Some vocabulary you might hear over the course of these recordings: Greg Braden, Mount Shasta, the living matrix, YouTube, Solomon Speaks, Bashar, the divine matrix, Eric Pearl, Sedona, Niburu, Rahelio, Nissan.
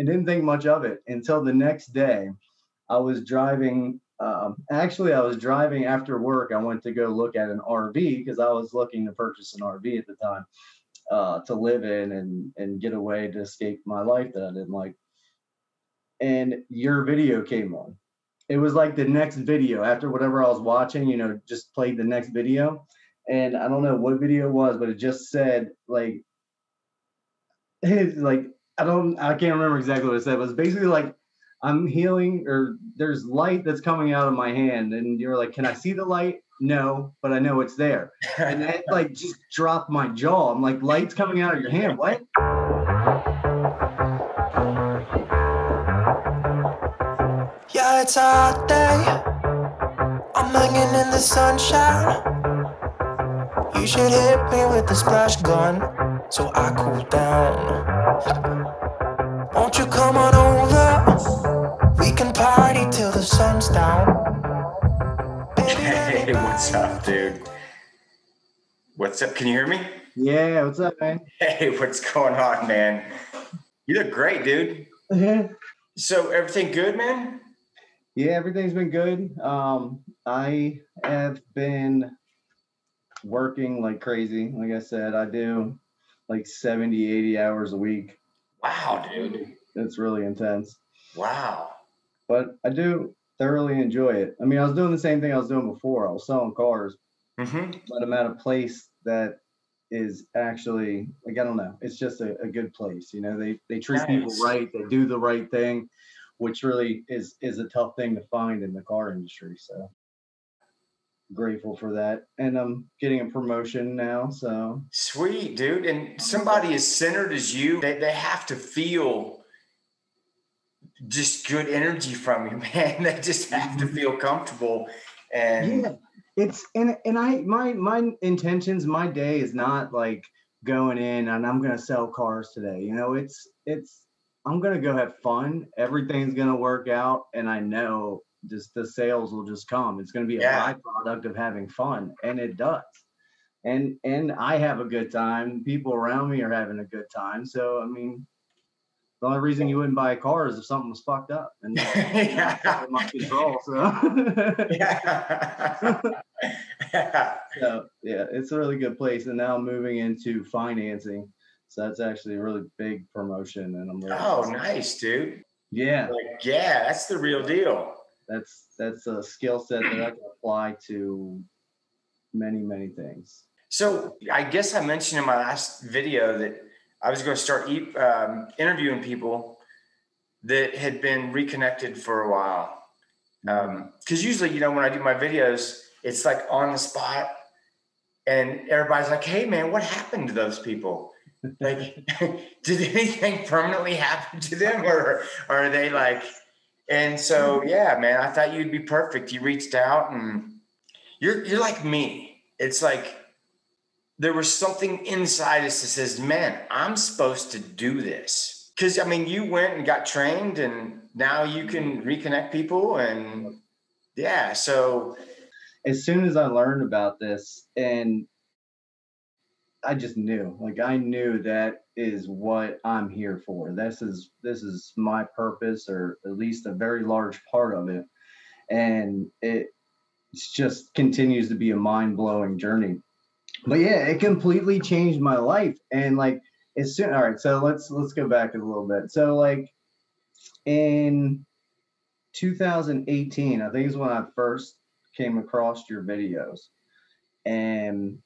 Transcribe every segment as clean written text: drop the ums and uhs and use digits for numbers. and didn't think much of it until the next day. I was driving. Actually, I was driving after work. I went to go look at an RV because I was looking to purchase an RV at the time to live in and get away to escape my life that I didn't like. And your video came on. It was like the next video after whatever I was watching, you know, just played the next video. And I don't know what video it was, but it just said like, I can't remember exactly what it said, but it was basically like, I'm healing, or there's light that's coming out of my hand. And you're like, can I see the light? No, but I know it's there. And that like just dropped my jaw. I'm like, light's coming out of your hand. What? Yeah, it's a hot day. I'm hanging in the sunshine. You should hit me with the splash gun so I cool down. Won't you come on over? We can party till the sun's down. Hey, what's up, dude? What's up? Can you hear me? Yeah, what's up, man? Hey, what's going on, man? You look great, dude. So everything good, man? Yeah, everything's been good. I have been working like crazy. Like I said, I do like 70, 80 hours a week. Wow, dude. It's really intense. Wow. But I do thoroughly enjoy it. I mean, I was doing the same thing I was doing before. I was selling cars, but I'm at a place that is actually, like, I don't know, it's just a good place. You know, they treat people right. They do the right thing, which really is a tough thing to find in the car industry. So grateful for that. And I'm getting a promotion now. So sweet, dude. And somebody as centered as you, they have to feel just good energy from you, man. They just have to feel comfortable. And yeah. It's and I my intentions, my day is not like going in and I'm gonna sell cars today. You know, it's I'm gonna go have fun. Everything's gonna work out, and I know just the sales will just come. It's gonna be a byproduct of having fun, and it does. And I have a good time. People around me are having a good time. So I mean, the only reason you wouldn't buy a car is if something was fucked up and out of my control. So, so yeah, it's a really good place. And now I'm moving into financing. So that's actually a really big promotion. And I'm really excited. Nice, dude. Yeah. Like, yeah, that's the real deal. That's a skill set that I can apply to many, many things. So I guess I mentioned in my last video that I was going to start interviewing people that had been reconnected for a while. Because usually, you know, when I do my videos, it's like on the spot and everybody's like, hey, man, what happened to those people? Like, did anything permanently happen to them, or are they like, and so, yeah, man, I thought you'd be perfect. You reached out and you're like me. It's like, there was something inside us that says, man, I'm supposed to do this. Because, I mean, you went and got trained and now you can reconnect people. And yeah, so. As soon as I learned about this, and I just knew, like, I knew that is what I'm here for. This is my purpose, or at least a very large part of it. And it just continues to be a mind-blowing journey. But yeah, it completely changed my life. And like, it's soon. All right. So let's go back a little bit. So like in 2018, I think is when I first came across your videos, and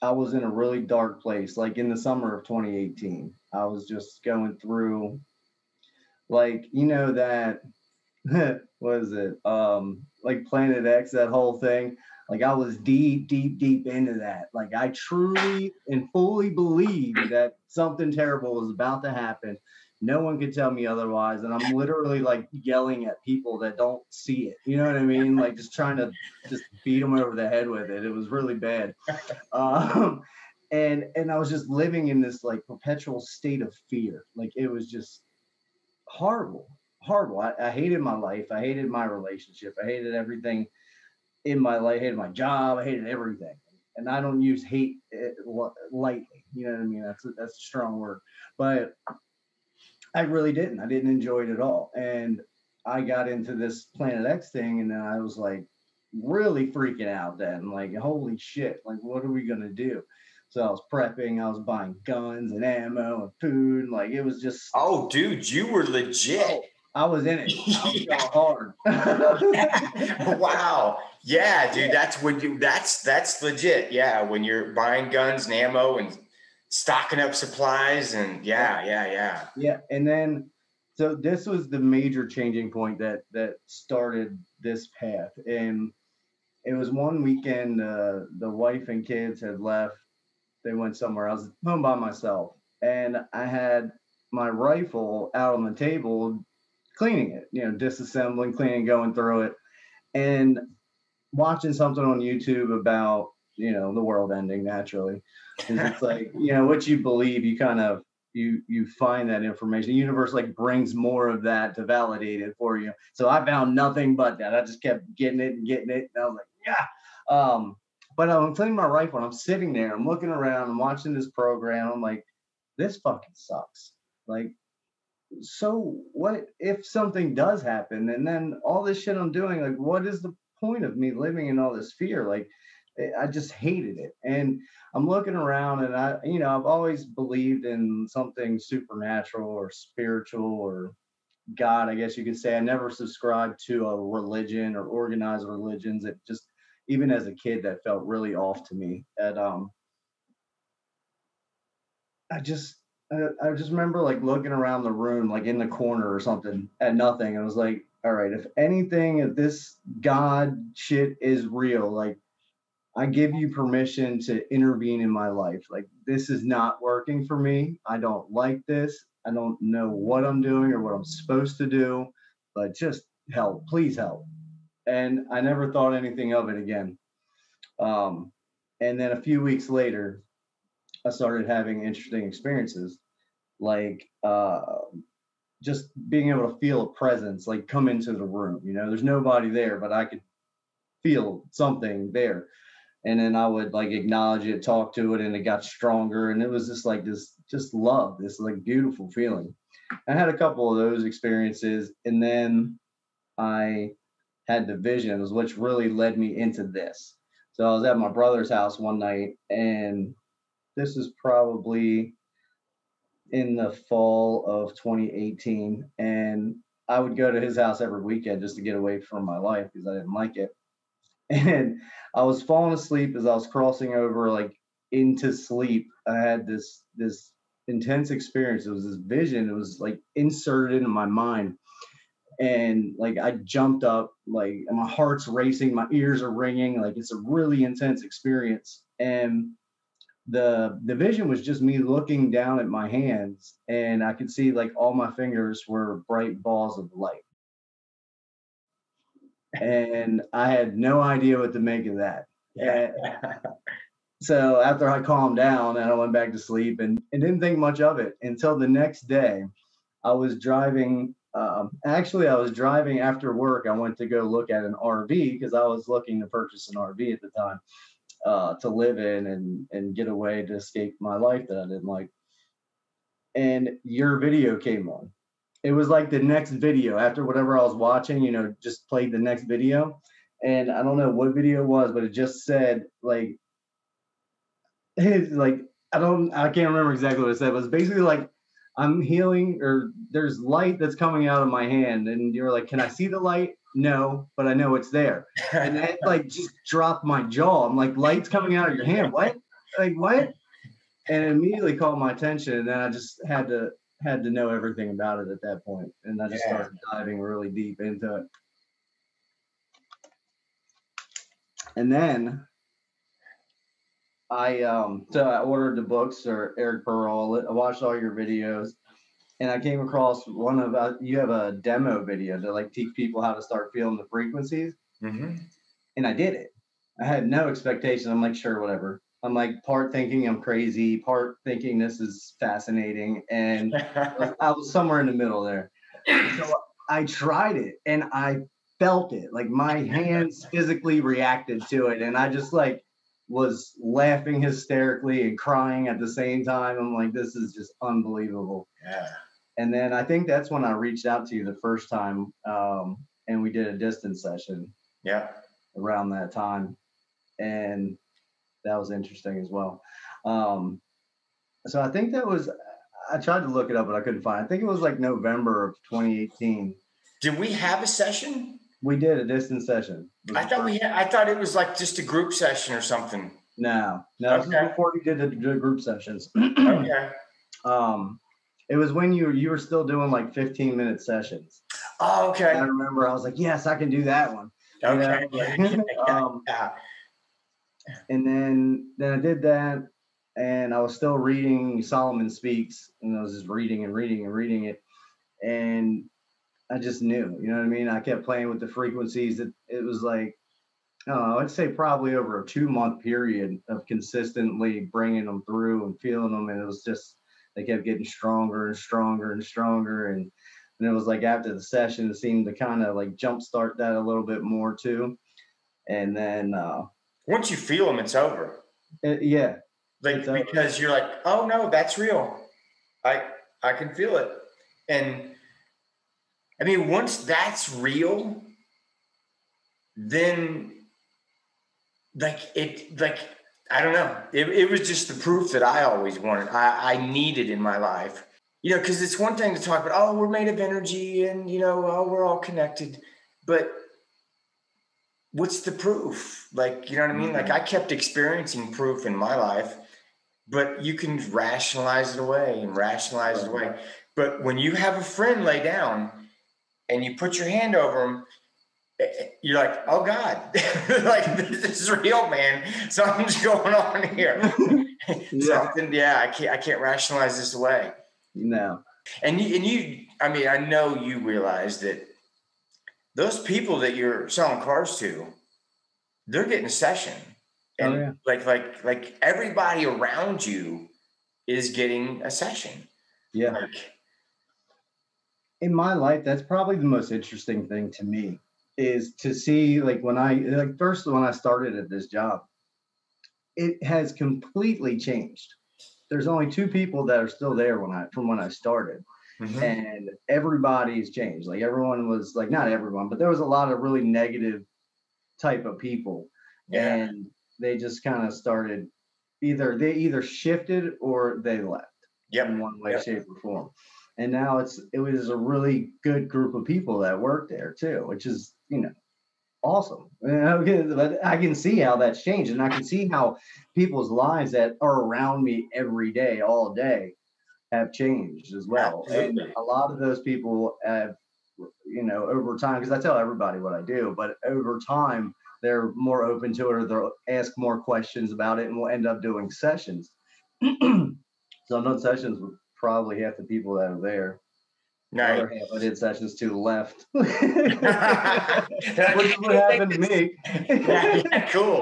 I was in a really dark place. Like in the summer of 2018, I was just going through like, you know, that, what is it? Like Planet X, that whole thing. Like I was deep, deep, deep into that. Like I truly and fully believed that something terrible was about to happen. No one could tell me otherwise. And I'm literally like yelling at people that don't see it. You know what I mean? Like just trying to just beat them over the head with it. It was really bad. And I was just living in this like perpetual state of fear. Like it was just horrible, horrible. I hated my life. I hated my relationship. I hated everything in my life. I hated my job. I hated everything. And I don't use hate lightly. You know what I mean? That's a strong word. But I really didn't. I didn't enjoy it at all. And I got into this Planet X thing, and then I was like really freaking out then, like, holy shit, like, what are we going to do? So I was prepping, I was buying guns and ammo and food. Like, it was just, oh dude, you were legit. Oh, I was in it. I was going hard. Wow. Yeah, dude, that's when you, that's legit. Yeah. When you're buying guns and ammo and stocking up supplies and yeah. And then, so this was the major changing point that started this path. And it was one weekend, the wife and kids had left. They went somewhere. I was home by myself, and I had my rifle out on the table, cleaning it, you know, disassembling, cleaning, going through it, and watching something on YouTube about, you know, the world ending naturally. And it's like, you know, what you believe, you kind of, you find that information. The universe like brings more of that to validate it for you. So I found nothing but that. I just kept getting it. And I was like, yeah. But I'm cleaning my rifle, and I'm sitting there, I'm looking around, I'm watching this program. I'm like, this fucking sucks. Like, so what if something does happen? And then all this shit I'm doing, like, what is the point of me living in all this fear? Like, I just hated it. And I'm looking around, and I, you know, I've always believed in something supernatural or spiritual or God, I guess you could say. I never subscribed to a religion or organized religions. It just, even as a kid, that felt really off to me. And I just remember like looking around the room, like in the corner or something, at nothing. I was like, all right, if anything, if this God shit is real, like, I give you permission to intervene in my life. Like, this is not working for me. I don't like this. I don't know what I'm doing or what I'm supposed to do, but just help, please help. And I never thought anything of it again. And then a few weeks later, I started having interesting experiences, like just being able to feel a presence, like come into the room. You know, there's nobody there, but I could feel something there. And then I would like acknowledge it, talk to it, and it got stronger. And it was just like this, just love, this like beautiful feeling. I had a couple of those experiences, and then I had the visions, which really led me into this. So I was at my brother's house one night, and this is probably in the fall of 2018. And I would go to his house every weekend just to get away from my life because I didn't like it. And I was falling asleep as I was crossing over, like into sleep. I had this intense experience. It was this vision. It was like inserted into my mind. And like I jumped up, like my heart's racing, my ears are ringing, like it's a really intense experience. And the vision was just me looking down at my hands, and I could see like all my fingers were bright balls of light. And I had no idea what to make of that. Yeah. So after I calmed down, and I went back to sleep, and didn't think much of it until the next day. I was driving. Actually, I was driving after work. I went to go look at an RV because I was looking to purchase an RV at the time to live in and get away, to escape my life that I didn't like. And your video came on. It was like the next video after whatever I was watching, you know, just played the next video. And I don't know what video it was, but it just said like, I can't remember exactly what it said, but it was basically like, I'm healing, or there's light that's coming out of my hand. And you're like, can I see the light? No, but I know it's there. And that like just dropped my jaw. I'm like, light's coming out of your hand. What? Like, what? And it immediately caught my attention. And then I just had to know everything about it at that point. And I just started diving really deep into it. And then I ordered the books, or Eric Pearl. I watched all your videos, and I came across one of you have a demo video to like teach people how to start feeling the frequencies. Mm-hmm. And I did it. I had no expectation. I'm like, sure, whatever. I'm like part thinking I'm crazy, part thinking this is fascinating. And I was somewhere in the middle there. So I tried it, and I felt it. Like my hands physically reacted to it. And I just like was laughing hysterically and crying at the same time. I'm like, this is just unbelievable. Yeah. And then I think that's when I reached out to you the first time, and we did a distance session. Yeah. Around that time. And that was interesting as well. So I think that was, I tried to look it up, but I couldn't find it. I think it was like November of 2018. Did we have a session? We did a distance session. I thought it was like just a group session or something. No, okay. This was before we did the group sessions. Okay. It was when you were still doing like 15-minute sessions. Oh, okay. And I remember I was like, yes, I can do that one. Okay. And then I did that, and I was still reading Solomon Speaks, and I was just reading it, and I just knew, you know what I mean? I kept playing with the frequencies. It was like, I'd say probably over a 2-month period of consistently bringing them through and feeling them, and it was just, they kept getting stronger and stronger and stronger, and it was like after the session, it seemed to kind of like jumpstart that a little bit more too, and then once you feel them, it's over. Yeah, like because you're like, oh no, that's real. I can feel it, and I mean once that's real, then I don't know. It was just the proof that I always wanted. I needed in my life, you know, because it's one thing to talk about, oh, we're made of energy and, you know, oh, we're all connected. But what's the proof? Like, you know what I mean? Like I kept experiencing proof in my life, but you can rationalize it away and rationalize it away. But when you have a friend lay down and you put your hand over them, you're like, oh God, like this is real, man. Something's going on here. Yeah. Something, yeah, I can't rationalize this away. No. And you, I mean, I know you realize that those people that you're selling cars to, they're getting a session. And oh, yeah. like everybody around you is getting a session. Yeah. Like, in my life, that's probably the most interesting thing to me. Is to see, like, when I started at this job, it has completely changed. There's only 2 people that are still there from when I started. Mm-hmm. And everybody's changed. Like everyone was like, not everyone, but there was a lot of really negative type of people. Yeah. And they just kind of started either shifted or they left. Yep. In one way, yep. Shape or form. And now it was a really good group of people that work there too, which is, you know, awesome. I can see how that's changed, and I can see how people's lives that are around me every day, all day, have changed as well. And a lot of those people have, you know, over time, because I tell everybody what I do, but over time they're more open to it, or they'll ask more questions about it, and we'll end up doing sessions. So I've done sessions with probably half the people that are there. Nice. The other half I did sessions to left. Which would happen to me. Yeah, cool.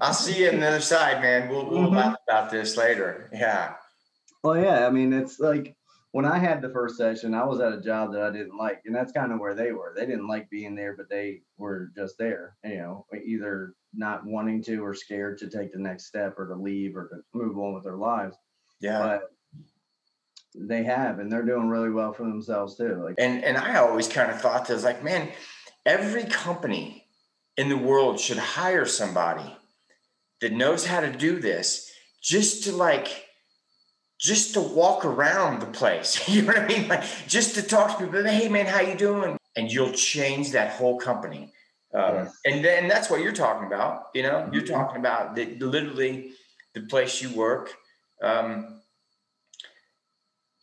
I'll see you on the other side, man. We'll laugh about this later. Yeah. Well, yeah. I mean, it's like when I had the first session, I was at a job that I didn't like, and that's kind of where they were. They didn't like being there, but they were just there, you know, either not wanting to or scared to take the next step or to leave or to move on with their lives. Yeah. But they have, and they're doing really well for themselves too. Like, and I always kind of thought this, like, man, every company in the world should hire somebody that knows how to do this, just to walk around the place. You know what I mean? Like, just to talk to people. Hey, man, how you doing? And you'll change that whole company. Yes. And then that's what you're talking about. You know, you're talking about literally the place you work.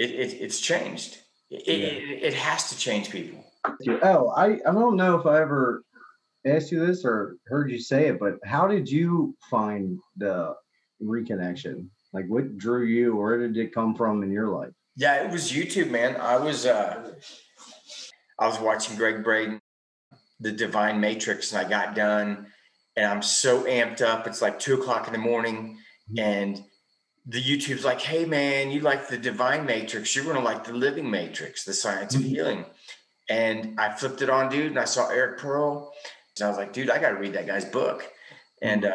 It's changed. It has to change people. Oh, I don't know if I ever asked you this or heard you say it, but how did you find the reconnection? Like, what drew you? Where did it come from in your life? Yeah, it was YouTube, man. I was watching Greg Braden, The Divine Matrix, and I got done, and I'm so amped up. It's like 2:00 in the morning, and the YouTube's like, hey man, you like The Divine Matrix, you're gonna like The Living Matrix, The Science of Healing. And I flipped it on, dude, and I saw Eric Pearl, and I was like, dude, I gotta read that guy's book. And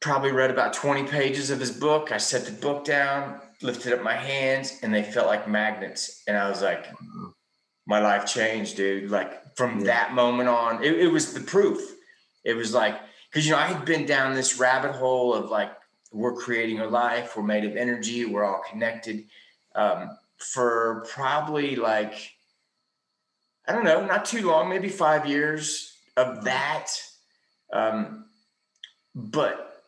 probably read about 20 pages of his book. I set the book down, lifted up my hands and they felt like magnets. And I was like, my life changed, dude. Like from that moment on, it was the proof. It was like, because, you know, I had been down this rabbit hole of like, we're creating a life, we're made of energy, we're all connected, for probably like, I don't know, not too long, maybe 5 years of that. But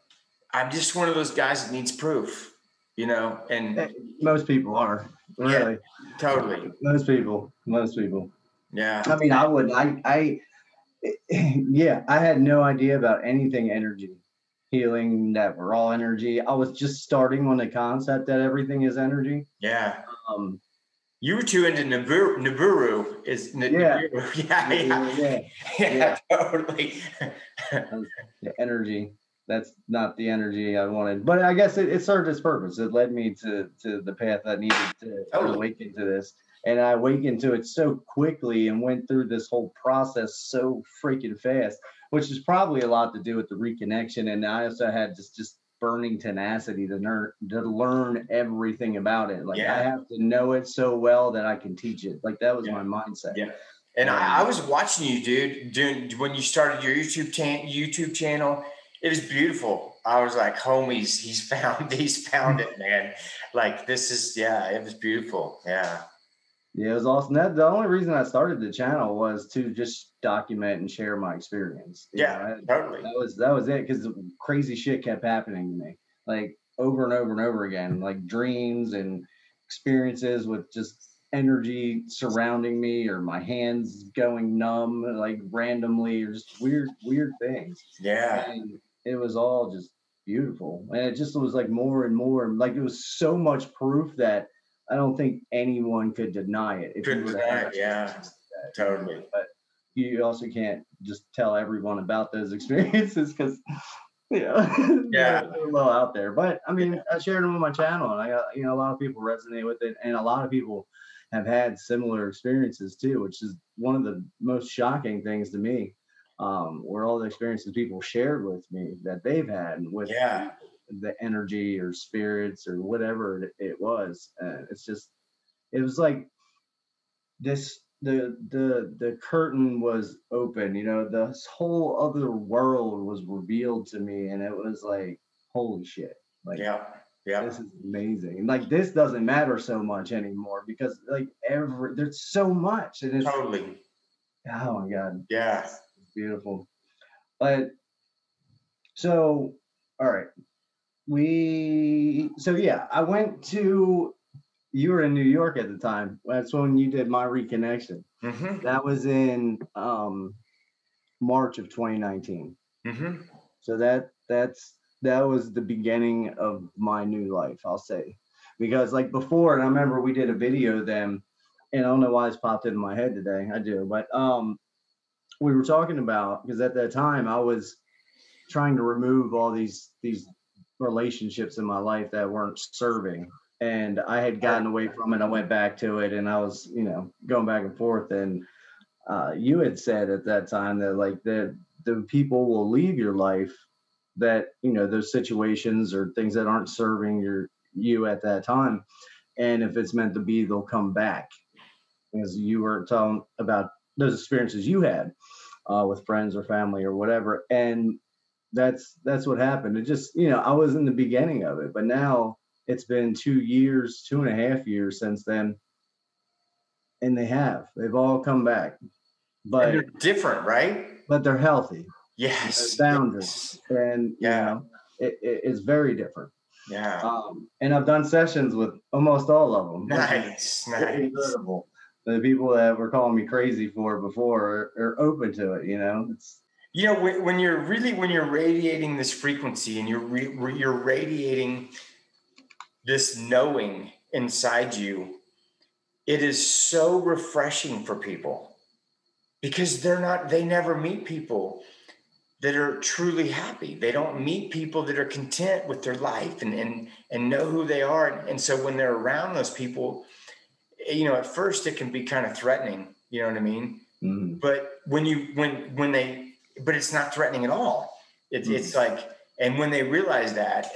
I'm just one of those guys that needs proof, you know, and most people are really totally most people. Yeah. I mean, I had no idea about anything energy, healing, that we're all energy. I was just starting on the concept that everything is energy. Yeah. You were too into Niburu. Niburu. Yeah, totally. The energy. That's not the energy I wanted. But I guess it served its purpose. It led me to the path I needed to awaken to this. And I awakened to it so quickly and went through this whole process so freaking fast, which is probably a lot to do with the reconnection. And I also had just burning tenacity to learn everything about it. Like I have to know it so well that I can teach it. Like that was my mindset. Yeah. And I was watching you, dude, when you started your YouTube channel, it was beautiful. I was like, homies, he's found it, man. Like this is, it was beautiful. Yeah. Yeah, it was awesome. The only reason I started the channel was to just document and share my experience. Totally. That was it, because crazy shit kept happening to me, like over and over and over again, like dreams and experiences with just energy surrounding me, or my hands going numb, like randomly, or just weird things. Yeah. And it was all just beautiful, and it just was like more and more, like it was so much proof that I don't think anyone could deny it. Totally. But you also can't just tell everyone about those experiences because, you know, they're low out there. But I mean, I shared them on my channel, and I got, you know, a lot of people resonate with it, and a lot of people have had similar experiences too, which is one of the most shocking things to me. Where all the experiences people shared with me that they've had with the energy or spirits or whatever it was, it's just, it was like this, the curtain was open, you know, this whole other world was revealed to me, and it was like, holy shit, like this is amazing. Like this doesn't matter so much anymore, because like there's so much, and it's totally, oh my god, it's beautiful. But so all right, I went to, you were in New York at the time. That's when you did my reconnection. Mm-hmm. That was in March of 2019. Mm-hmm. So that was the beginning of my new life, I'll say, because like before, and I remember we did a video then, and I don't know why it's popped into my head today. I do, but we were talking about, because at that time I was trying to remove all these relationships in my life that weren't serving, and I had gotten away from it. I went back to it, and I was, you know, going back and forth. And you had said at that time that like the people will leave your life that, you know, those situations or things that aren't serving you at that time, and if it's meant to be, they'll come back. Because you were telling about those experiences you had with friends or family or whatever, and that's what happened. It just, you know, I was in the beginning of it, but now it's been 2 years, 2.5 years since then, and they've all come back, but and they're different, right? But they're healthy. Yes. They're boundaries. Yes. And you know, it's very different. Yeah. And I've done sessions with almost all of them. Nice. Incredible. The people that were calling me crazy for it before are open to it. You know, you know, when you're radiating this frequency, and you're radiating this knowing inside you, it is so refreshing for people, because they never meet people that are truly happy. They don't meet people that are content with their life and know who they are. And so when they're around those people, you know, at first it can be kind of threatening, you know what I mean? Mm-hmm. But but it's not threatening at all. It's like, and when they realize that,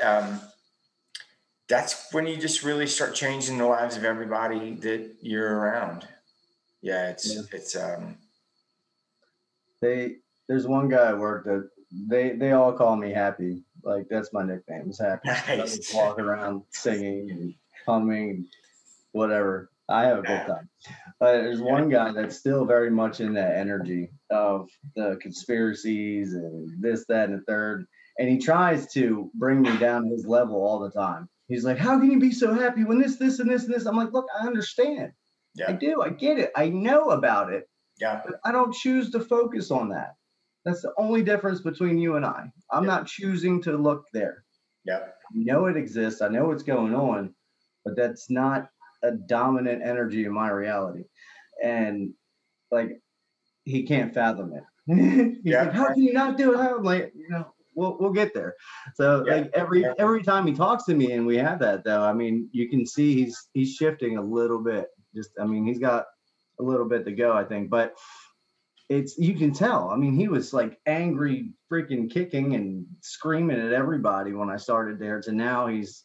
that's when you just really start changing the lives of everybody that you're around. Yeah. There's one guy at work that they all call me Happy. Like, that's my nickname, is Happy. Nice. I walk around singing and humming and whatever. I have a good time. But there's one guy that's still very much in that energy of the conspiracies and this, that, and the third. And he tries to bring me down to his level all the time. He's like, how can you be so happy when this, this, and this, and this? I'm like, look, I understand. Yeah. I do. I get it. I know about it. Yeah. But I don't choose to focus on that. That's the only difference between you and I. I'm not choosing to look there. Yeah. I know it exists. I know what's going on, but that's not a dominant energy in my reality. And like, he can't fathom it. He's like, how can you not do it? I'm like, you know, we'll get there. So like every time he talks to me and we have that though, I mean, you can see he's shifting a little bit. Just, I mean, he's got a little bit to go, I think, but it's, you can tell, I mean, he was like angry, freaking kicking and screaming at everybody when I started there, to now he's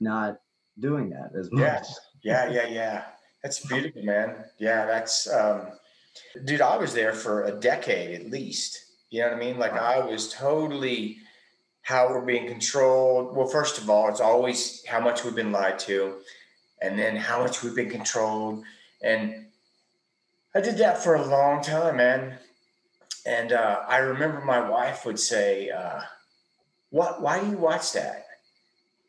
not doing that as much. Yeah. That's beautiful, man. Yeah. That's, dude, I was there for a decade at least. You know what I mean? Like, I was totally how we're being controlled. Well, first of all, it's always how much we've been lied to, and then how much we've been controlled. And I did that for a long time, man. And I remember my wife would say, "What? Why do you watch that?"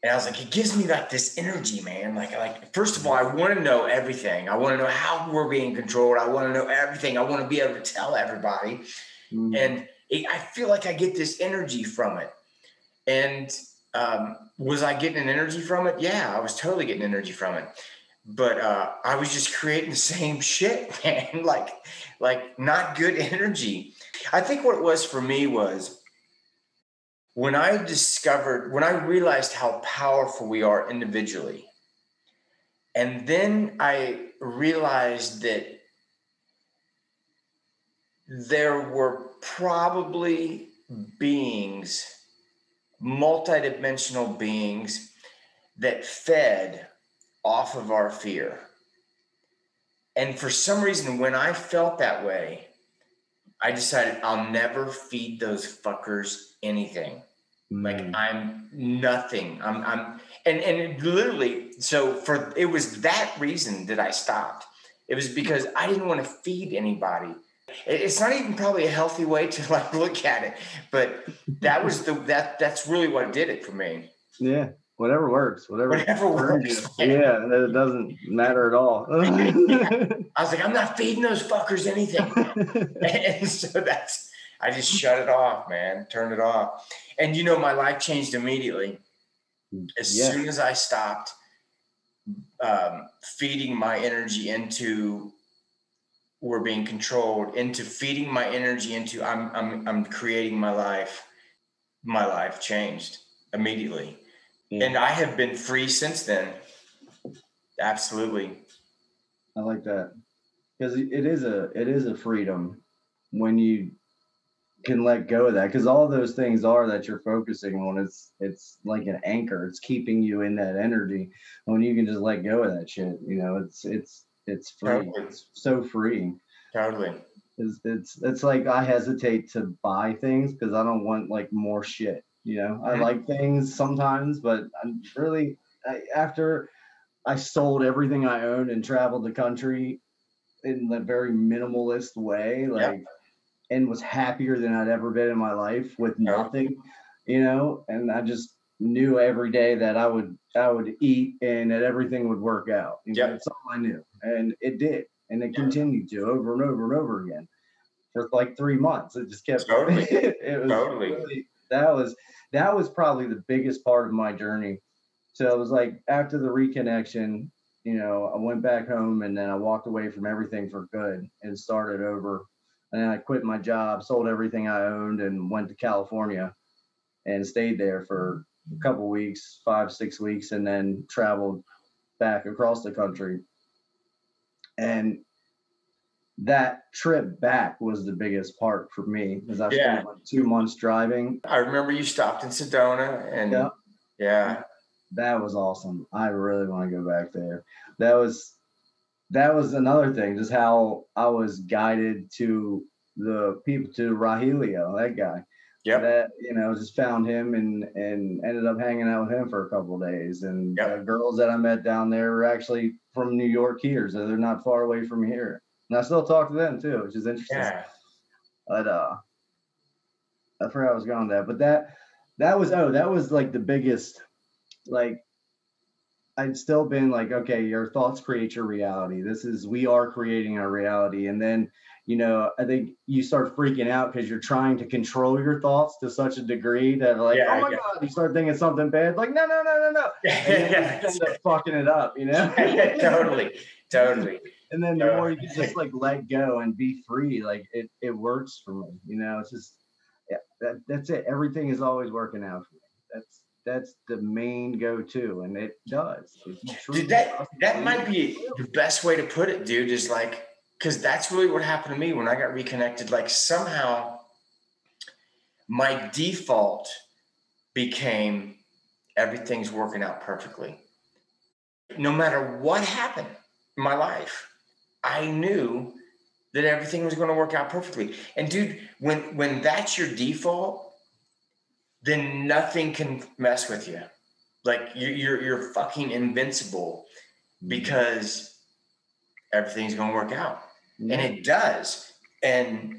And I was like, it gives me like this energy, man. Like, first of all, I want to know everything. I want to know how we're being controlled. I want to know everything. I want to be able to tell everybody. Mm-hmm. And I feel like I get this energy from it. And was I getting an energy from it? Yeah, I was totally getting energy from it. But I was just creating the same shit, man. Like not good energy. I think what it was for me was when I realized how powerful we are individually. And then I realized that there were probably beings, multidimensional beings, that fed off of our fear. And for some reason, when I felt that way, I decided I'll never feed those fuckers anything. Like, I'm nothing. And literally, it was that reason that I stopped. It was because I didn't want to feed anybody. It's not even probably a healthy way to like look at it, but that was that's really what did it for me. Yeah, whatever works. Yeah, it doesn't matter at all. Yeah. I was like, I'm not feeding those fuckers anything, and so I just shut it off, man, turned it off, and you know, my life changed immediately as soon as I stopped feeding my energy into. We're being controlled into feeding my energy into I'm creating my life. My life changed immediately. Yeah. And I have been free since then. Absolutely. I like that. Because it is a freedom when you can let go of that. Because all those things are that you're focusing on. It's like an anchor. It's keeping you in that energy. When you can just let go of that shit, you know, it's free. Totally. It's so free. Totally. It's like I hesitate to buy things because I don't want like more shit. You know, I like things sometimes, but I'm really after I sold everything I owned and traveled the country in a very minimalist way, and was happier than I'd ever been in my life with nothing. You know, and I just knew every day that I would eat and that everything would work out. That's all I knew. And it did. And it continued to over and over and over again. For like 3 months. It just kept going. Totally. It was totally. Really, that was probably the biggest part of my journey. So it was like after the reconnection, you know, I went back home and then I walked away from everything for good and started over. And then I quit my job, sold everything I owned and went to California and stayed there for a couple weeks, 5-6 weeks, and then traveled back across the country. And that trip back was the biggest part for me, because I spent like 2 months driving. I remember you stopped in Sedona, and That was awesome. I really want to go back there. That was another thing, just how I was guided to the people, to Rahelio, that guy. Yeah. That, you know, just found him and ended up hanging out with him for a couple of days. And the girls that I met down there were actually from New York here, so they're not far away from here. And I still talk to them too, which is interesting. Yeah. But I forgot I was going to that. But that was like the biggest, like, I'd still been like, okay, your thoughts create your reality. We are creating our reality. And then, you know, I think you start freaking out because you're trying to control your thoughts to such a degree that, like, oh my God, you start thinking something bad. Like, no. Yeah. You end up fucking it up, you know? Totally. And then the more you can just, like, let go and be free, like, it works for me. You know, it's just, yeah, that's it. Everything is always working out for me. That's the main go-to, and it does. Dude, that might be the best way to put it, dude, is like, because that's really what happened to me when I got reconnected. Like, somehow my default became everything's working out perfectly. No matter what happened in my life, I knew that everything was going to work out perfectly. And dude, when that's your default, then nothing can mess with you. Like you're fucking invincible because everything's gonna work out. Mm-hmm. And it does. And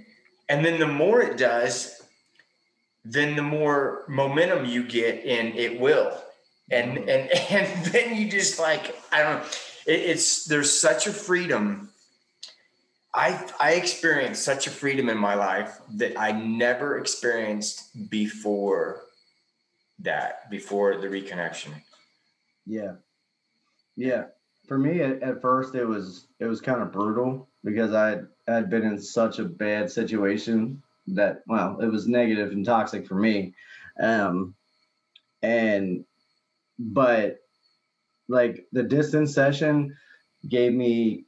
then the more it does, then the more momentum you get in it will. And then you just like, I don't know, there's such a freedom. I experienced such a freedom in my life that I never experienced before the reconnection. Yeah. For me, at first, it was kind of brutal because I'd been in such a bad situation that, well, it was negative and toxic for me. But like the distance session gave me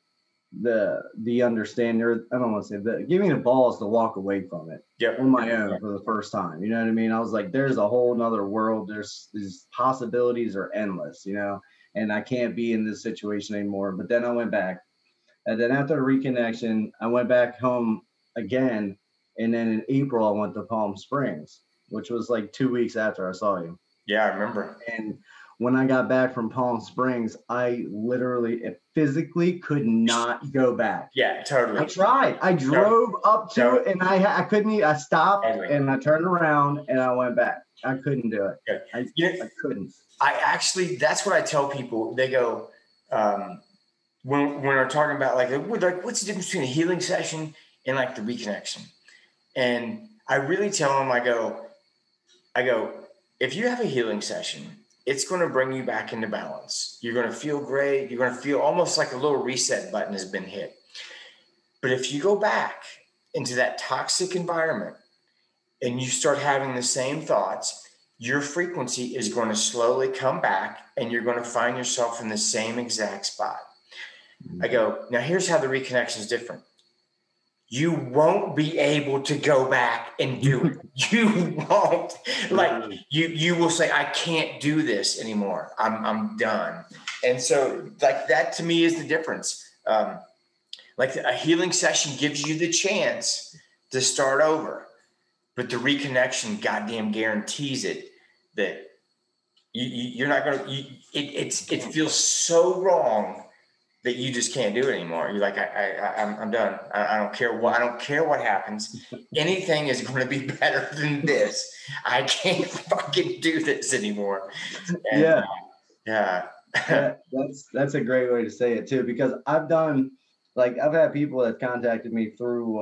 the understander, I don't want to say that, give me the balls to walk away from it on my own for the first time. You know what I mean? I was like, there's a whole nother world. There's these possibilities are endless, you know, and I can't be in this situation anymore. But then I went back, and then after the reconnection, I went back home again. And then in April, I went to Palm Springs, which was like 2 weeks after I saw you. Yeah, I remember. And when I got back from Palm Springs, I literally physically could not go back. Yeah, totally. I tried. I drove up to it, and I couldn't even. I stopped, and I turned around, and I went back. I couldn't do it. Yeah. I couldn't. I actually, that's what I tell people. They go, when we're talking about, like, what's the difference between a healing session and, like, the reconnection? And I really tell them, I go, if you have a healing session, it's going to bring you back into balance. You're going to feel great. You're going to feel almost like a little reset button has been hit. But if you go back into that toxic environment and you start having the same thoughts, your frequency is going to slowly come back and you're going to find yourself in the same exact spot. Mm-hmm. I go, now here's how the reconnection is different. You won't be able to go back and do it. You won't. Like you will say, I can't do this anymore. I'm done. And so like that to me is the difference. Like a healing session gives you the chance to start over, but the reconnection goddamn guarantees it that you're not going to, it feels so wrong that you just can't do it anymore. You're like, I'm done. I don't care what happens. Anything is going to be better than this. I can't fucking do this anymore. And, That's a great way to say it too, because I've had people that contacted me through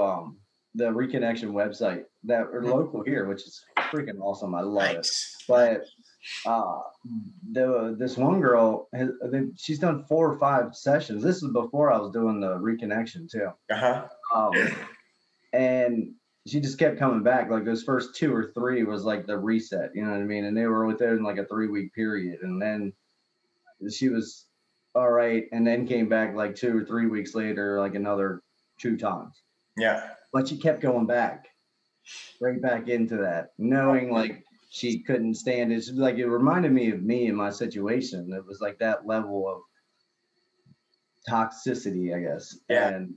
the Reconnection website that are local here, which is freaking awesome. I love it. But this one girl, she's done 4 or 5 sessions. This is before I was doing the reconnection too. And she just kept coming back. Like those first 2 or 3 was like the reset, you know what I mean? And they were within like a 3-week period. And then she was all right. And then came back like 2 or 3 weeks later, like another 2 times. Yeah. But she kept going back, right back into that, knowing like, she couldn't stand it. She was like, it reminded me of me and my situation. It was like that level of toxicity, I guess. Yeah. And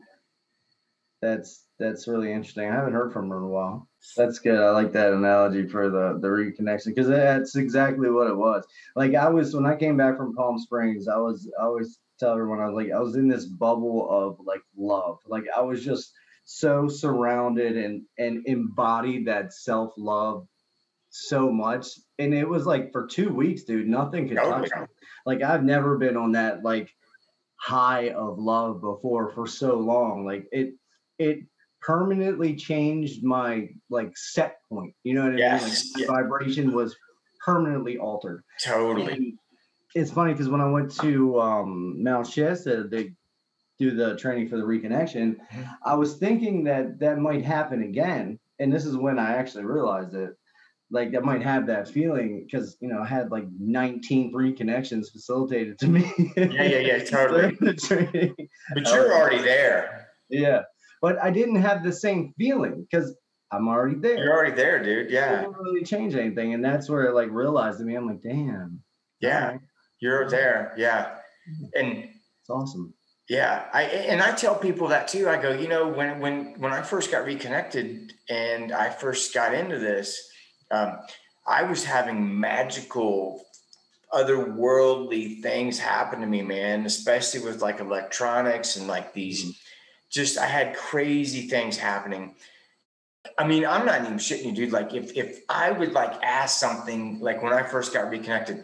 that's really interesting. I haven't heard from her in a while. That's good. I like that analogy for the reconnection, because that's exactly what it was. Like, I was, when I came back from Palm Springs, I always tell everyone, I was like, I was in this bubble of like love. Like, I was just so surrounded and embodied that self-love so much. And it was like for 2 weeks, dude, nothing could touch me. Like, I've never been on that like high of love before for so long. Like, it permanently changed my like set point. You know what I mean? Like, my vibration was permanently altered. Totally. And it's funny because when I went to Mount Shasta to do the training for the reconnection, I was thinking that that might happen again. And this is when I actually realized it. Like, that might have that feeling because, you know, I had like 19 reconnections facilitated to me. Yeah, totally. But you're already there. Yeah. But I didn't have the same feeling because I'm already there. You're already there, dude. Yeah. It didn't really change anything. And that's where it like realized to me, I'm like, damn. Yeah. You're there. Yeah. And it's awesome. Yeah. I tell people that too. I go, you know, when I first got reconnected and I first got into this, I was having magical, otherworldly things happen to me, man, especially with like electronics and like these, I had crazy things happening. I mean, I'm not even shitting you, dude. Like, if I would like ask something, like when I first got reconnected,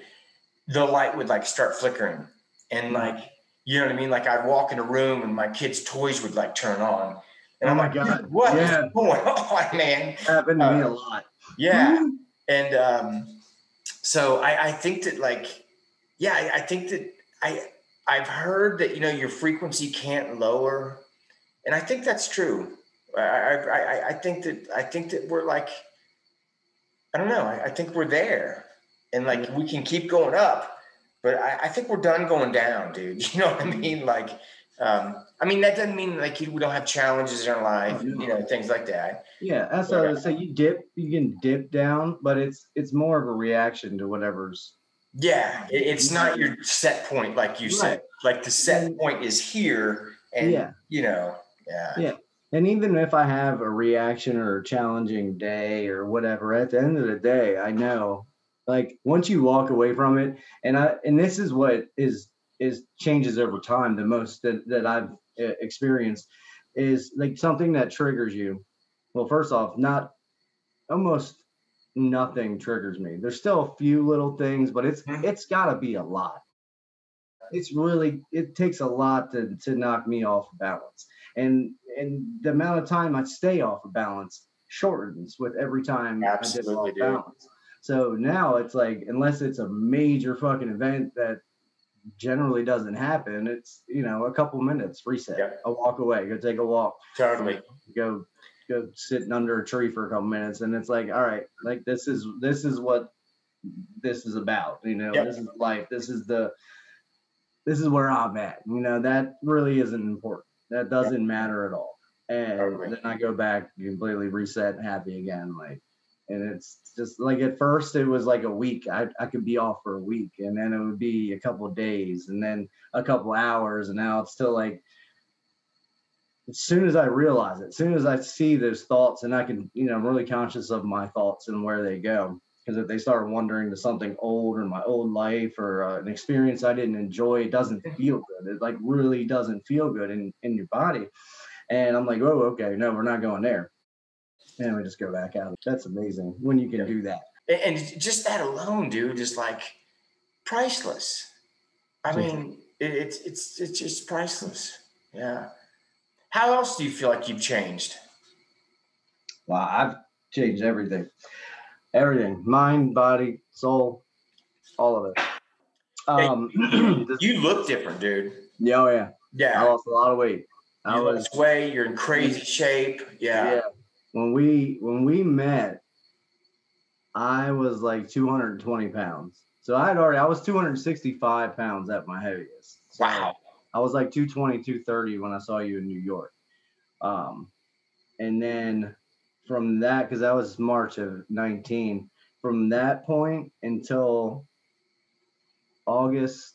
the light would like start flickering and like, you know what I mean? Like, I'd walk in a room and my kids' toys would like turn on and I'm like, God, what is going on, man? Happened to me a lot. Yeah. And so I think that like, yeah, I think that I've heard that, you know, your frequency can't lower. And I think that's true. I think that we're like, I don't know. I think we're there and like, we can keep going up, but I think we're done going down, dude. You know what I mean? Like, I mean, that doesn't mean like we don't have challenges in our life, you know, things like that. Yeah, that's what I would say. You can dip down, but it's more of a reaction to whatever's. Yeah, it's not your set point, like you said. Like, the set point is here, and you know, And even if I have a reaction or a challenging day or whatever, at the end of the day, I know, like, once you walk away from it, and this is what is changes over time the most that I've experienced is like something that triggers you. Well, first off, almost nothing triggers me. There's still a few little things, but it's gotta be a lot. It takes a lot to knock me off balance. And the amount of time I stay off of balance shortens with every time I get off balance. So now it's like, unless it's a major fucking event that generally doesn't happen, it's, you know, a couple minutes reset. Yep. I walk away, go take a walk. Totally. Go sitting under a tree for a couple minutes, and it's like, all right, like this is what this is about, you know. Yep. This is life. This is where I'm at. You know, that really isn't important. That doesn't matter at all. And then I go back, completely reset, happy again, like. And it's just like, at first it was like a week. I could be off for a week, and then it would be a couple of days, and then a couple of hours. And now it's still like, as soon as I realize it, as soon as I see those thoughts, and I can, you know, I'm really conscious of my thoughts and where they go. Because if they start wandering to something old or my old life or an experience I didn't enjoy, it doesn't feel good. It like really doesn't feel good in your body. And I'm like, oh, okay, no, we're not going there. And we just go back out. That's amazing when you can do that. And just that alone, dude, is like priceless. I mean, it's just priceless. Yeah. How else do you feel like you've changed? Well, I've changed everything. Everything. Mind, body, soul, all of it. You look different, dude. Yeah, oh yeah. Yeah. I lost a lot of weight. I lost weight. You're in crazy shape. Yeah. When we met, I was like 220 pounds. So I was 265 pounds at my heaviest. So wow. I was like 220, 230 when I saw you in New York. And then from that, because that was March of 19, from that point until August,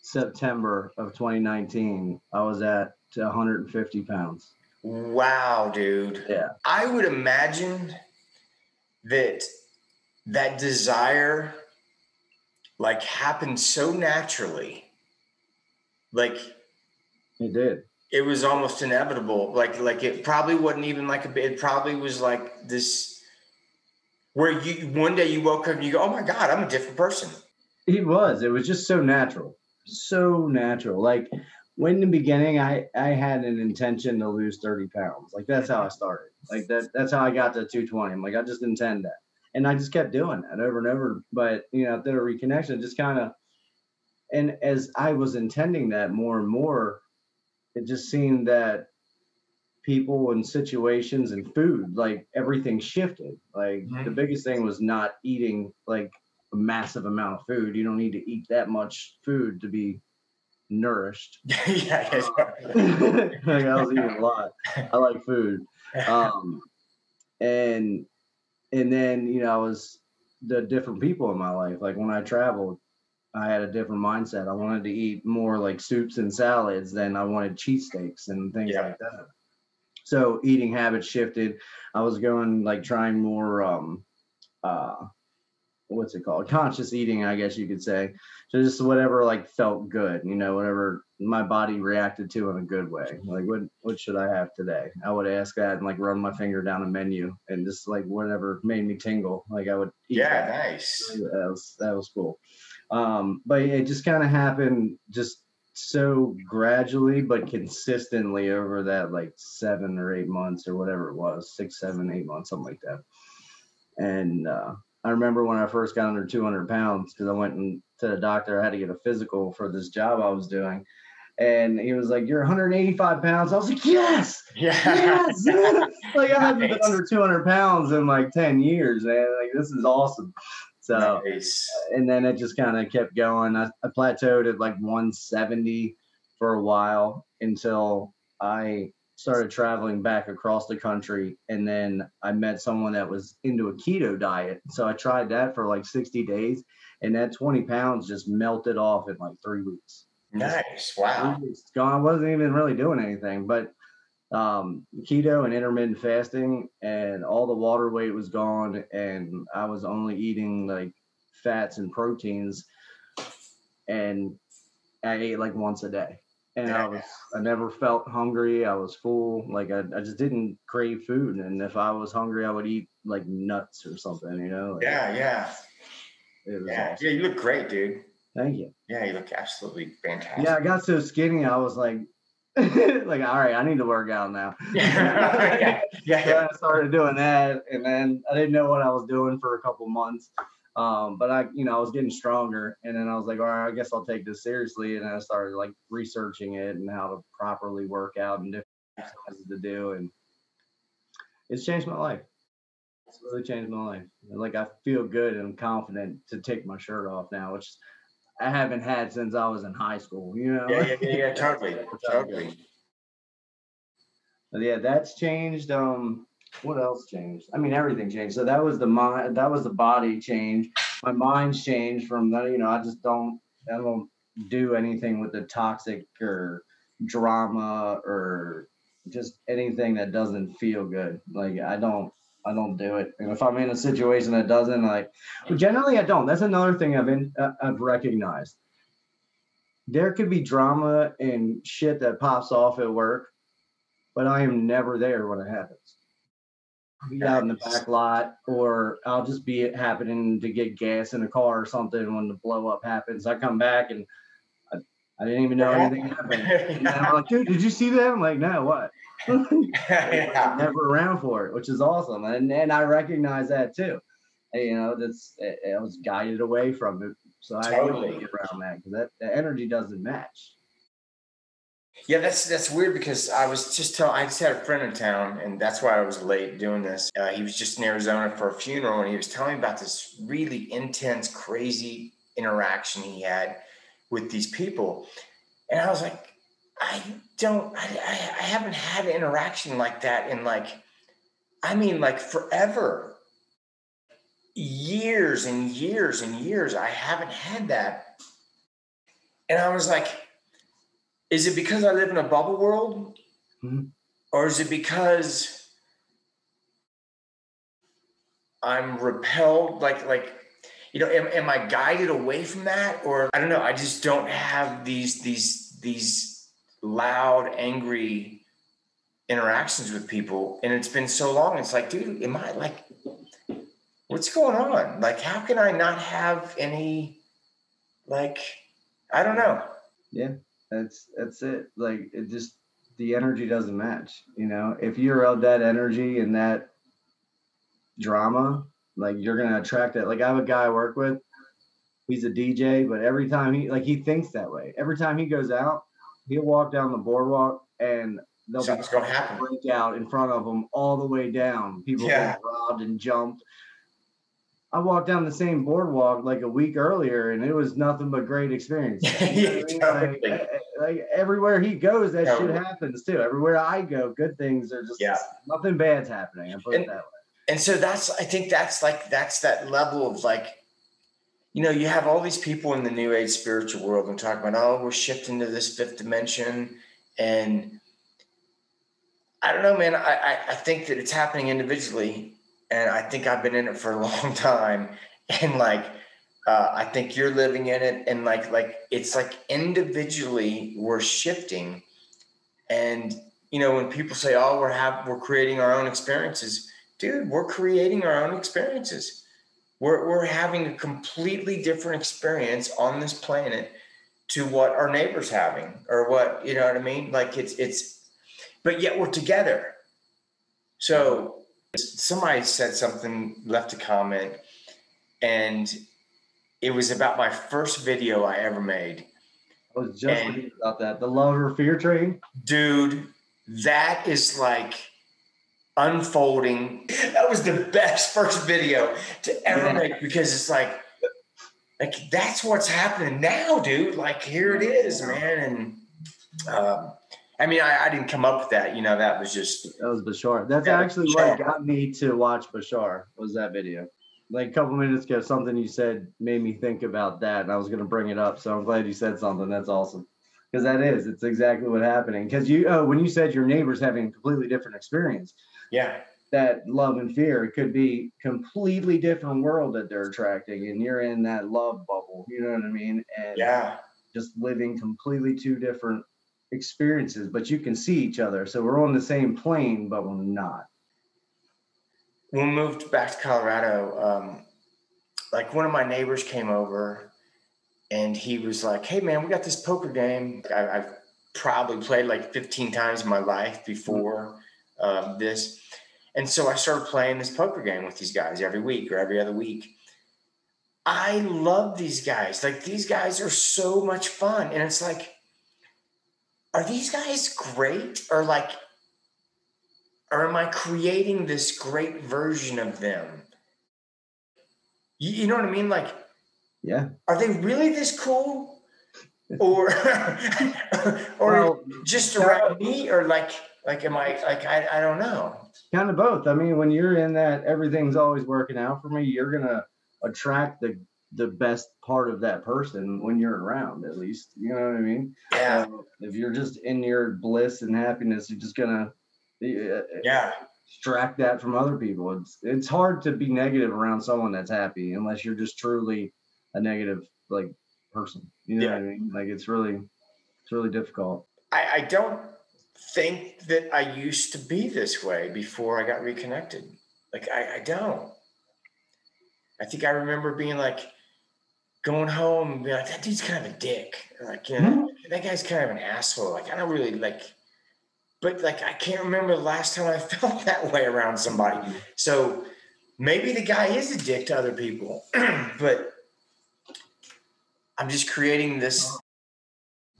September of 2019, I was at 150 pounds. Wow, dude. Yeah. I would imagine that that desire like happened so naturally. Like it did. It was almost inevitable. Like it probably wasn't even like a, it probably was like this where you, one day you woke up and you go, oh my God, I'm a different person. It was just so natural. So natural. Like when in the beginning, I had an intention to lose 30 pounds. Like that's how I started. Like that's how I got to 220. I'm like, I just intend that. And I just kept doing that over and over. But, you know, after a reconnection, just kind of, and as I was intending that more and more, it just seemed that people and situations and food, like everything shifted. Like the biggest thing was not eating like a massive amount of food. You don't need to eat that much food to be nourished. Like I was eating a lot. I like food. And then, you know, I was the different people in my life. Like when I traveled, I had a different mindset. I wanted to eat more like soups and salads than I wanted cheesesteaks and things like that. So eating habits shifted. I was going like trying more, what's it called? Conscious eating, I guess you could say. So just whatever like felt good, you know, whatever my body reacted to in a good way. Like what should I have today? I would ask that and like run my finger down a menu and just like whatever made me tingle. Like I would eat. Yeah, that. Nice. That was cool. But it just kind of happened just so gradually, but consistently over that like 7 or 8 months or whatever it was, 6, 7, 8 months, something like that. And, I remember when I first got under 200 pounds because I went to the doctor. I had to get a physical for this job I was doing. And he was like, you're 185 pounds. I was like, yes, yes. Like I haven't been under 200 pounds in like 10 years, man. Like this is awesome. So, and then it just kind of kept going. I plateaued at like 170 for a while until I started traveling back across the country. And then I met someone that was into a keto diet. So I tried that for like 60 days and that 20 pounds just melted off in like 3 weeks. Nice. Wow. I wasn't even really doing anything, but keto and intermittent fasting and all the water weight was gone. And I was only eating like fats and proteins. And I ate like once a day. And I never felt hungry. I was full. Like I just didn't crave food. And if I was hungry, I would eat like nuts or something, you know? Like, it was awesome. Yeah, you look great, dude. Thank you. Yeah, you look absolutely fantastic. Yeah, I got so skinny, I was like, like, all right, I need to work out now. So I started doing that. And then I didn't know what I was doing for a couple months. But I, you know, I was getting stronger and then I was like, all right, I guess I'll take this seriously. And I started like researching it and how to properly work out and different exercises to do. And it's changed my life. It's really changed my life. Like I feel good and confident to take my shirt off now, which I haven't had since I was in high school, you know? Yeah, totally. But yeah, that's changed. What else changed? I mean, everything changed. So that was the mind, that was the body change. My mind's changed from that, you know, I don't do anything with the toxic or drama or just anything that doesn't feel good. Like I don't do it. And if I'm in a situation that doesn't, like, well, generally I don't. That's another thing I've recognized. There could be drama and shit that pops off at work, but I am never there when it happens. Be out in the back lot, or I'll just be happening to get gas in a car or something when the blow up happens. I come back and I didn't even know anything happened. And I'm like, dude, did you see that? I'm like, no, what? I'm never around for it, which is awesome. And I recognize that too. And, you know, I was guided away from it. So I don't get around that because the energy doesn't match. Yeah, that's weird because I just had a friend in town, and that's why I was late doing this. He was just in Arizona for a funeral, and he was telling me about this really intense, crazy interaction he had with these people. And I was like, I haven't had an interaction like that in like forever. years and years and years, I haven't had that. And I was like, is it because I live in a bubble world? Mm-hmm. Or is it because I'm repelled? Like, you know, am I guided away from that? Or I don't know. I just don't have these loud, angry interactions with people. And it's been so long. It's like, dude, am I like, what's going on? Like, how can I not have any, like, I don't know. Yeah, that's it. Like, it just, the energy doesn't match, you know. If you're of that energy and that drama, like, you're gonna attract that. Like, I have a guy I work with, he's a DJ, but every time he thinks that way. Every time he goes out, he'll walk down the boardwalk and they'll break out in front of him all the way down. People get robbed and jumped. I walked down the same boardwalk like a week earlier, and it was nothing but great experience. Yeah, totally. Like everywhere he goes, that shit happens too. Everywhere I go, good things are just nothing bad's happening. I put it that way. And so I think that's that level of, like, you know, you have all these people in the New Age spiritual world and talk about, oh, we're shifting to this fifth dimension, and I don't know, man. I think that it's happening individually. And I think I've been in it for a long time. And like, I think you're living in it. And like, it's like individually we're shifting. And, you know, when people say, oh, we're creating our own experiences, dude, we're creating our own experiences. We're having a completely different experience on this planet to what our neighbor's having, or what, you know what I mean? Like it's, but yet we're together. So, somebody said something, left a comment, and it was about my first video I ever made. I was just thinking about that. The Love or Fear Train. Dude, that is like unfolding. That was the best first video to ever make, because it's like that's what's happening now, dude. Like, here it is, man. And I mean, I didn't come up with that, you know, that was Bashar. That's actually what got me to watch Bashar, was that video. Like a couple minutes ago, something you said made me think about that, and I was going to bring it up. So I'm glad you said something. That's awesome. Because it's exactly what's happening. Because when you said your neighbor's having a completely different experience. Yeah. That love and fear, it could be completely different world that they're attracting, and you're in that love bubble. You know what I mean? And just living completely two different experiences, but you can see each other, so we're on the same plane, but we're not. When we moved back to Colorado, like one of my neighbors came over, and he was like, hey man, we got this poker game. I've probably played like 15 times in my life before this, and so I started playing this poker game with these guys every week or every other week. I love these guys. Like, these guys are so much fun, and it's like, are these guys great? Or like, or am I creating this great version of them? You know what I mean? Like, are they really this cool? Or, or just around me? Or like, am I like, I don't know. Kind of both. I mean, when you're in that, everything's always working out for me, you're going to attract the best part of that person when you're around, at least, you know what I mean? Yeah. If you're just in your bliss and happiness, you're just gonna extract that from other people. It's hard to be negative around someone that's happy, unless you're just truly a negative like person, you know what I mean? Like, it's really difficult. I don't think that I used to be this way before I got reconnected. Like, I don't. I think I remember being like, going home and be like, that dude's kind of a dick. Like, you know, that guy's kind of an asshole. Like, I don't really like, but like, I can't remember the last time I felt that way around somebody. So maybe the guy is a dick to other people, but I'm just creating this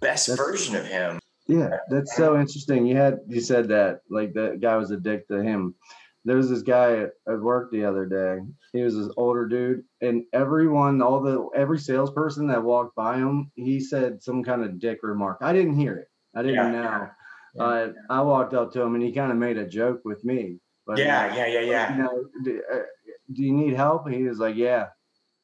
best version of him. Yeah, that's so interesting. You said that, like, that guy was a dick to him. There was this guy at work the other day. He was this older dude, and every salesperson that walked by him, he said some kind of dick remark. I didn't hear it. I didn't know. Yeah. I walked up to him, and he kind of made a joke with me. But, you know, do you need help? And he was like, yeah.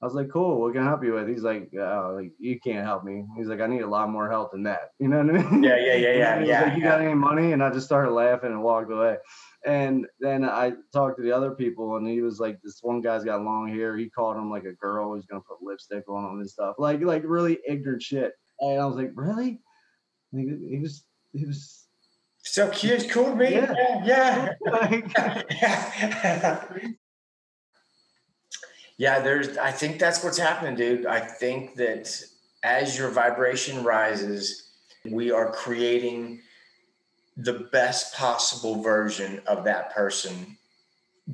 I was like, cool, what can I help you with? He's like, oh, like, you can't help me. He's like, I need a lot more help than that. You know what I mean? Yeah. He's like, you got any money? And I just started laughing and walked away. And then I talked to the other people, and he was like, this one guy's got long hair. He called him like a girl. He's going to put lipstick on him and stuff. Like really ignorant shit. And I was like, really? He was so cute, cool, man. Yeah. Yeah, I think that's what's happening, dude. I think that as your vibration rises, we are creating the best possible version of that person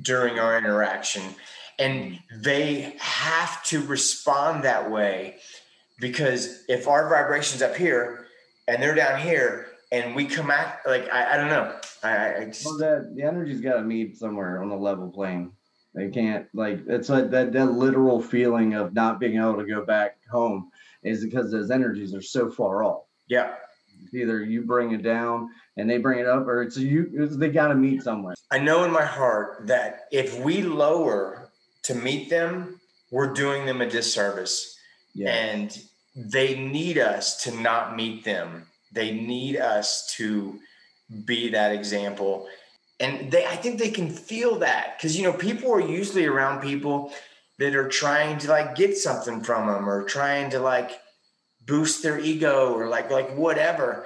during our interaction. And they have to respond that way, because if our vibration's up here and they're down here, and we come at, like, I don't know. The energy's got to meet somewhere on a level plane. They can't, like, it's like that literal feeling of not being able to go back home is because those energies are so far off. Yeah. It's either you bring it down and they bring it up, or they got to meet somewhere. I know in my heart that if we lower to meet them, we're doing them a disservice. Yeah. And they need us to not meet them. They need us to be that example. And I think they can feel that, because, you know, people are usually around people that are trying to, like, get something from them, or trying to, like, boost their ego, or like whatever.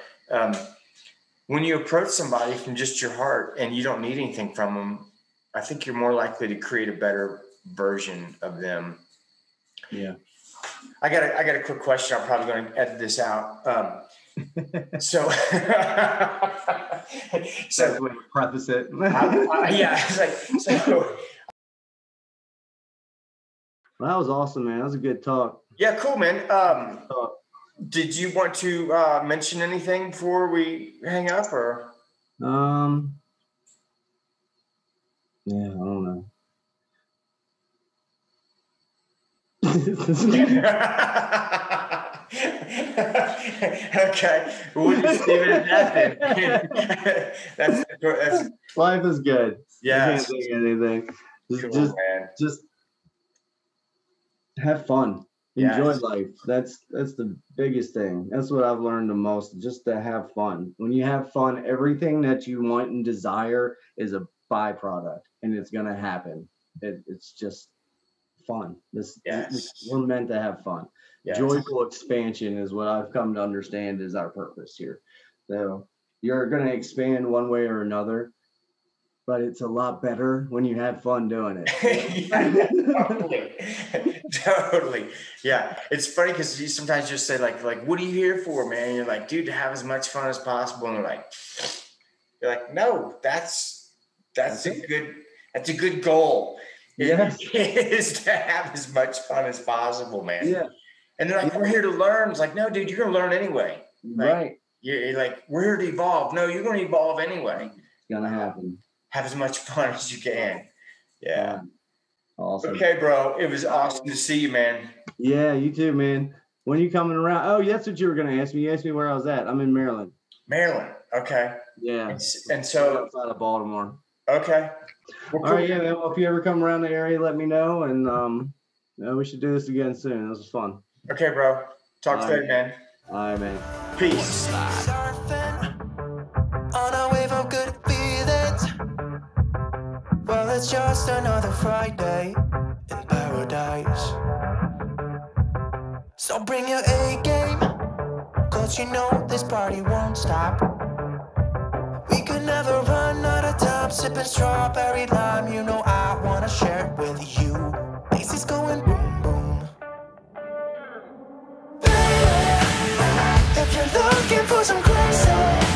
When you approach somebody from just your heart and you don't need anything from them, I think you're more likely to create a better version of them. Yeah. I got a quick question. I'm probably going to edit this out. So we preface it. Well, that was awesome, man. That was a good talk. Yeah, cool, man. Did you want to mention anything before we hang up, or? Yeah, I don't know. Okay, we'll just leave it at that. That's life is good. Yeah, you can't think of anything. Just have fun. Enjoy life. That's the biggest thing. That's what I've learned the most. Just to have fun. When you have fun, everything that you want and desire is a byproduct, and it's gonna happen. It's just fun. We're meant to have fun. Yes. Joyful expansion is what I've come to understand is our purpose here. So you're going to expand one way or another, but it's a lot better when you have fun doing it. Totally. Yeah. It's funny, because you sometimes just say, like, what are you here for, man? And you're like, dude, to have as much fun as possible. And you're like, no, that's a good goal. Yes. It is to have as much fun as possible, man. Yeah. And they're like, we're here to learn. It's like, no, dude, you're going to learn anyway. Like, right. You're like, we're here to evolve. No, you're going to evolve anyway. It's going to happen. Have as much fun as you can. Yeah. Awesome. Okay, bro. It was awesome to see you, man. Yeah, you too, man. When are you coming around? Oh, that's what you were going to ask me. You asked me where I was at. I'm in Maryland. Maryland. Okay. Yeah. And so outside of Baltimore. Okay. Well, cool. All right, yeah, man. Well, if you ever come around the area, let me know. And we should do this again soon. This was fun. Okay, bro. Talk to you later, man. All right, man. Peace. On a wave of good feelings. Well, it's just another Friday in paradise. So bring your A game, 'cause you know this party won't stop. We could never run out of time. Sipping strawberry lime, you know I wanna share it with you. This is going boom boom. If you're looking for some crazy